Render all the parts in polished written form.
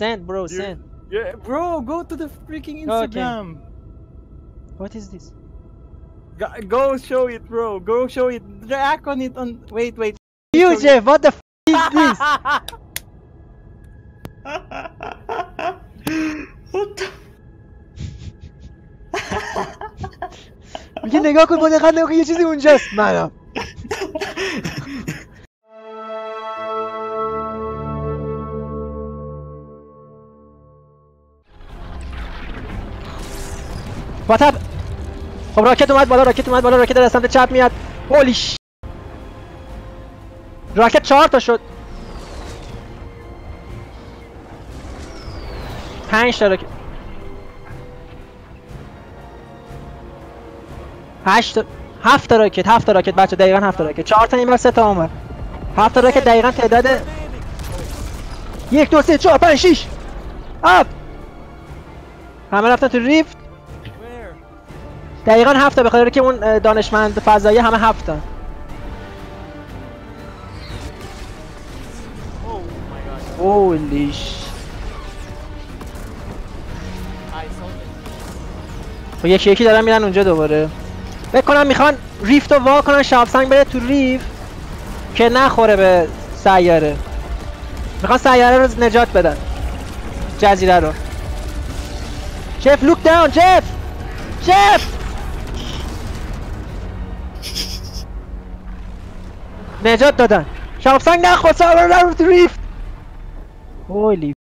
Send, bro, send. Yeah, bro, go to the freaking Instagram. Okay. What is this? Go show it, bro. Go show it. React on it on... Wait, wait. You, Jeff, what the f*** is this? What the... Bigyan nga ako kung magkakala ko yung yung Jeff. Mano. What up? خب راکت اومد بالا، راکت اومد بالا، راکت در سمت چپ میاد. هولی ش... راکت 4 تا شد. 5 تا راکت. 8 تا، 7 تا راکت، 7 تا راکت بچه، دقیقاً 7 تا راکت. 4 تا اینور، 3 تا اونور. 7 تا راکت دقیقاً تعداد 1 2 3 4 5 6 آپ. همه رفتن تو ریفت. دقیقاً 7 تا به خاطر که اون دانشمند فضایی همه 7 تا. Holy shit. خب یکی یکی دارن میرن اونجا دوباره. فکر کنم میخوان ریفت رو وا کنن شابسنگ بره تو ریف که نخوره به سیاره. میخوان سیاره رو نجات بدن. جزیره رو. جف لوک داون جف. جف. نجات دادن. شابسنگ نخورد سیاره رو تو ریف. هولی ف...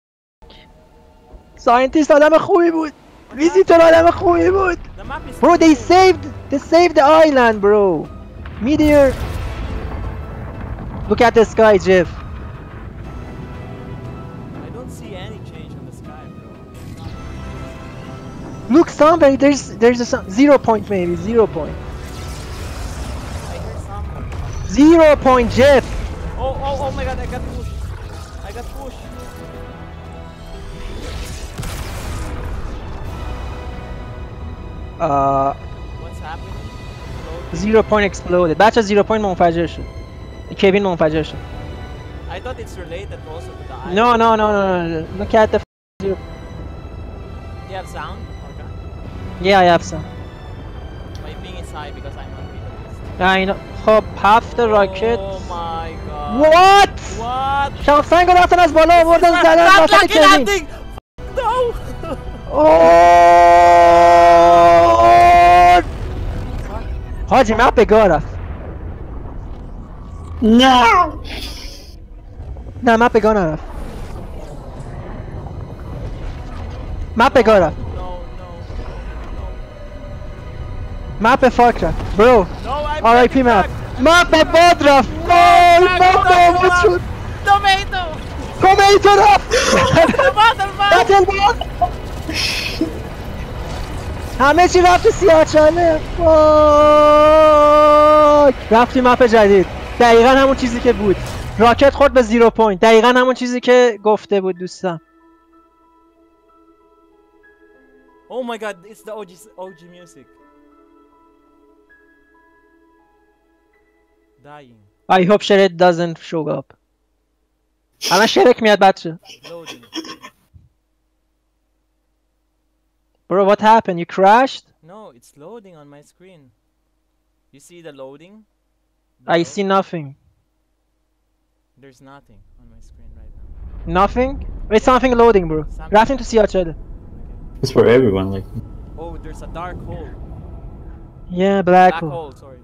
ساینتیست آدم خوبی بود. ویزیتور آدم خوبی بود. برو they saved the island bro. Meteor. Look at the sky Jeff. I don't see any change on the sky bro. Look somebody there's a sun 0 point maybe 0 point. I hear something. 0 point Jeff. Oh my god I got pushed. What's happening? Exploded? 0 point exploded. That's a 0 point منفجر شد. Kevin منفجر شد. I thought it's related also to the island. No. Look at the f zero. You have sound? Okay. Yeah, I have sound. My ping is high because I'm on the I know. خب half the rocket. Oh my god. What? شاخسنگ رفتن از بالا آوردن زدن رفتن Kevin. No. Haji, I'm up agora. No! No, I'm up agora. Map agora. No. Map a Fortra. Bro. No, RIP map. Map a Fortra. No, Moto. Tomato. Tomato up. Tomato. همه چی رفت تو سیاه چاله رفتیم مپ جدید دقیقا همون چیزی که بود راکت خورد به 0 پوینت دقیقا همون چیزی که گفته بود دوستم Oh my god it's the OG music Dying I hope Sherek doesn't show up الان شرک میاد بچه Bro, what happened? You crashed? No, it's loading on my screen. You see the loading? The I see nothing. There's nothing on my screen right now. Nothing? It's something loading, bro. Nothing to see each other. It's for everyone, like. Oh, there's a dark hole. Yeah, black hole. Sorry.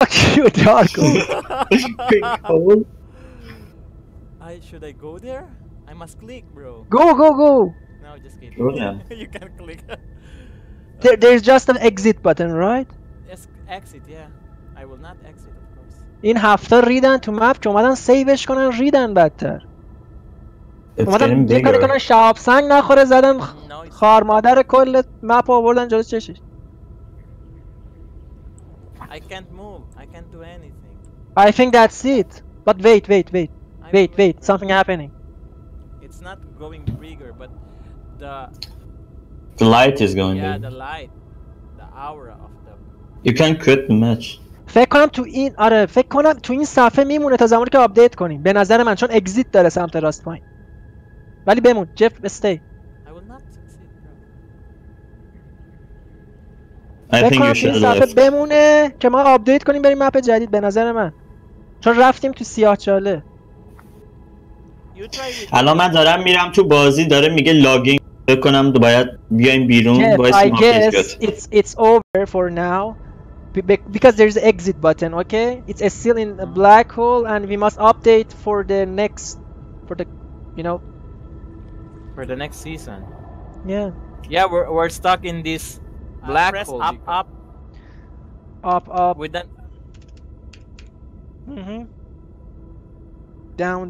Fuck you, dark hole. Big hole. Should I go there? I must click, bro. Go. No, just kidding. Oh, yeah. You can click. There's just an exit button, right? Yes, exit, yeah. I will not exit, of course. In hafta reading to map, you must save it and read it better. It's getting bigger. You must sharp sang, not خور زدم. خار مادر کل مپ آوردن جلوی چشش. I can't move. I can't do anything. I think that's it. But wait. Something happening. It's not going bigger, but. The light is going Yeah, the light. The aura of the... You can quit the match. فکر کنم تو این آره فکر کنم تو این صفحه میمونه تا زمانی که آپدیت کنیم. به نظر من چون اگزیت داره سمت راست پایین. ولی بمون جف stay. فکر کنم بمونه که ما آپدیت کنیم بریم مپ جدید به نظر من چون رفتیم تو سیاه‌چاله الان من دارم میرم تو بازی داره میگه لاگینگ بکنم باید بیایم بیرون باید ماپس بیاد it's over for now because there's an exit button okay it's still in a black hole and we must update for the next for the you know for the next season yeah we're stuck in this black hole up with that down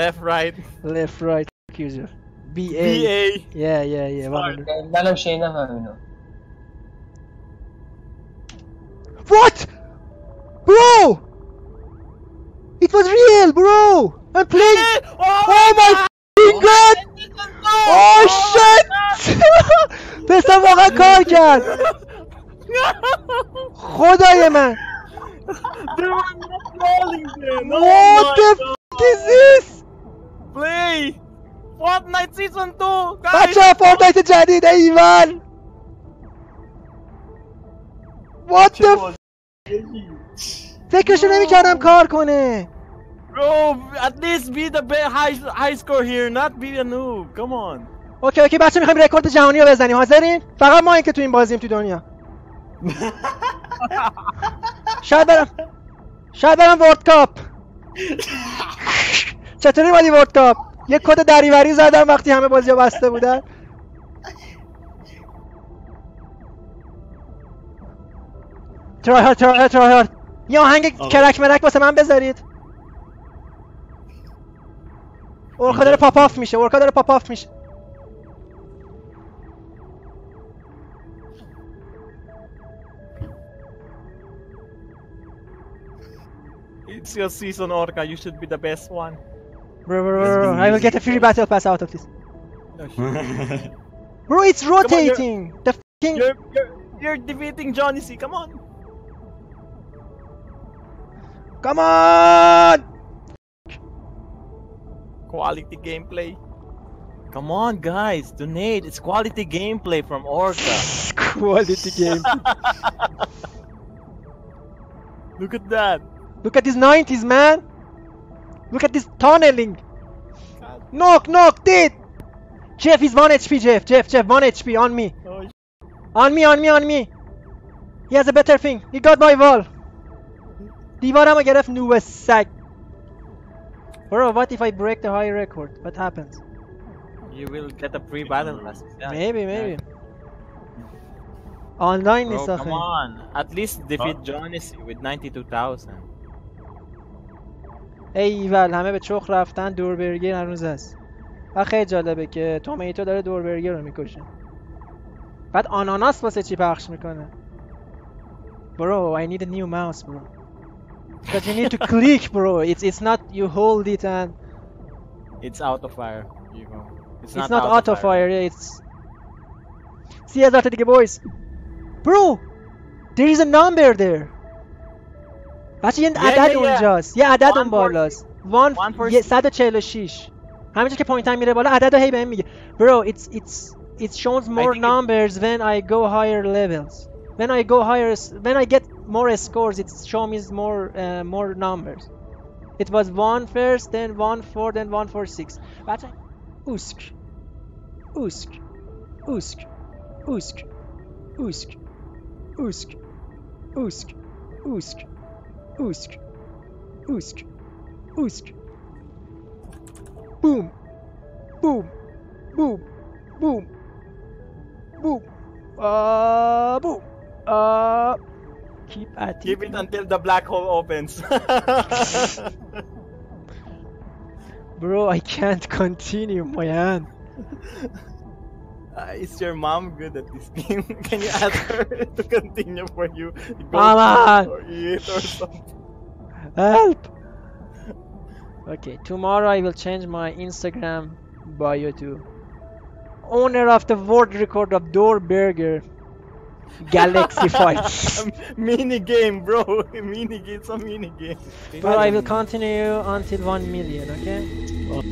left right user BA yeah what bro it was real bro I'm playing oh my God! Oh shit! پسر واقعا کار کرد. خدای من. What the f**k is this? Play Fortnite season 2. بچه ها فورتنایت جدید ایوان. What the f**k? فکرشو نمی‌کردم کار کنه. Bro, at least be the high score here, not be a noob. Come on. Okay, بچه میخوایم رکورد جهانی رو بزنیم. حاضرین؟ فقط ما این که تو این بازیم تو دنیا. شاید برم ورلد کاپ. چطوری ولی ورلد کاپ؟ یک کد دریوری زدم وقتی همه بازی‌ها بسته بودن. ترای‌هارد. یه آهنگ کرک مرک واسه من بذارید. اورکا داره پاپاف میشه It's your season Orca you should be the best one Bro I will get a free battle pass out of this Bro it's rotating on, the fucking you're defeating Johnny C come on Quality gameplay. Come on, guys, donate. It's quality gameplay from Orca. Quality gameplay. Look at that. Look at this 90s, man. Look at this tunneling. God. Knock, dude. Jeff is 1 HP, Jeff, 1 HP on me. Oh, on me. He has a better thing. He got my wall. Divarama get off new sack. Bro, what if I break the high record? What happens? You will get a free battle pass. Yeah. Maybe. Online is something. Come on, at least defeat Johnny C with 92,000. ایول همه به چخ رفتن دور برگر هنوز است. و خیلی جالبه که تومیتو داره دور برگر رو میکشه. بعد آناناس واسه چی پخش میکنه؟ Bro, I need a new mouse, bro. Because you need to click, bro. It's not you hold it and it's out of fire. You know. It's not out of fire. It's see as after the boys, bro. There is a number there. Actually, that on ballas. 1. Yeah, 146. How much? Point time mire balla. Adad hey bhem mige. Bro, it shows more numbers when I go higher levels. When I go higher, when I get more scores, it shows me more numbers. It was 1 first, then 1 4, then 1 4 6. But usk. Boom. Keep at it. Keep it until the black hole opens. Bro, I can't continue, man. Is your mom good at this game? Can you ask her to continue for you? Come on. Or eat or something. Help. Okay, tomorrow I will change my Instagram bio to owner of the world record of Durr Burger. Galaxy fights. Mini game, bro. Mini game. It's a mini game. Bro, I will continue until 1 million. Okay. Oh.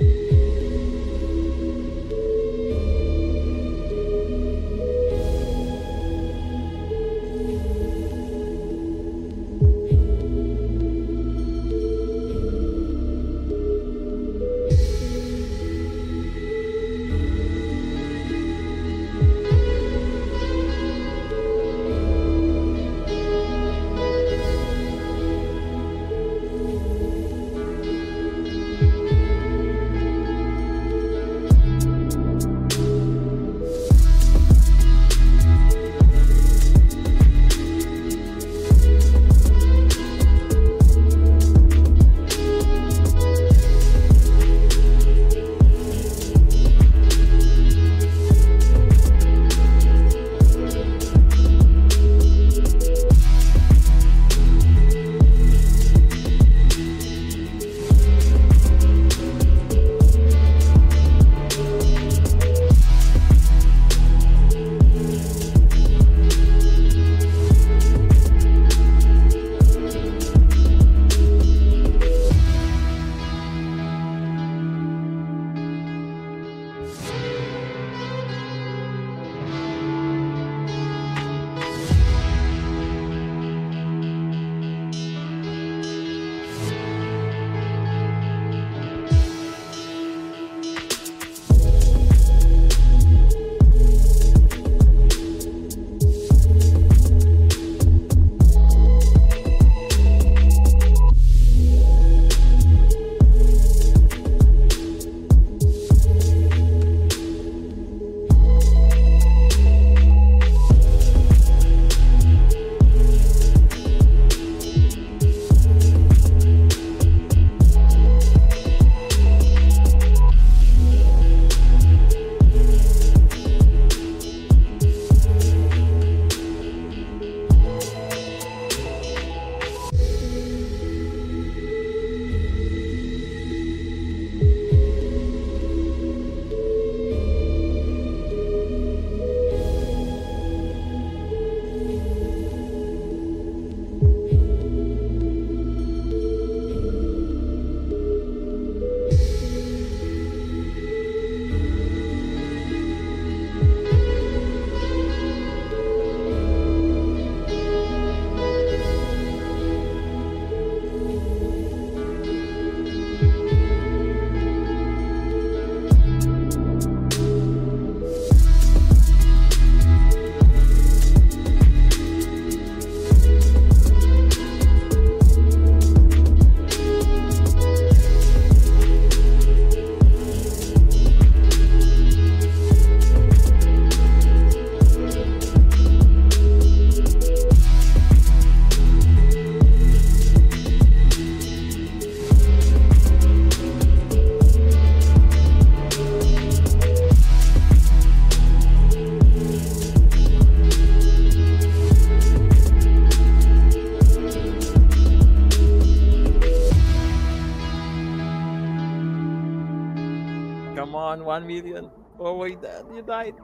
Come on, 1 million. Oh wait, Dad, you died.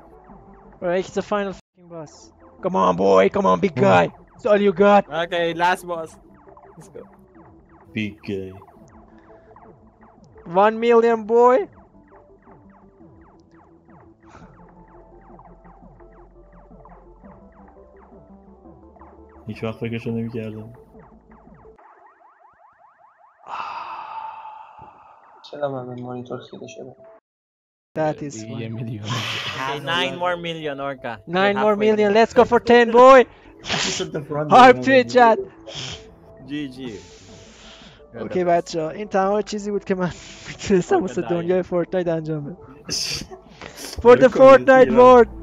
Alright, it's the final fucking boss. Come on, boy. Come on, big guy. That's all you got. Okay, last boss. Let's go. Big guy. 1 million, boy. Hiç vakit geçirmem ki yardım. Selam ben monitör seyredeceğim. That is 1 million. Okay, 9 more million, Orca. 9 more million. Let's go for 10, boy. Hype to it, chat. GG. Okay, بچه‌ها این تمام چیزی بود که من می‌تونستم واسه دنیای فورتنایت انجام بدم. For the Fortnite world.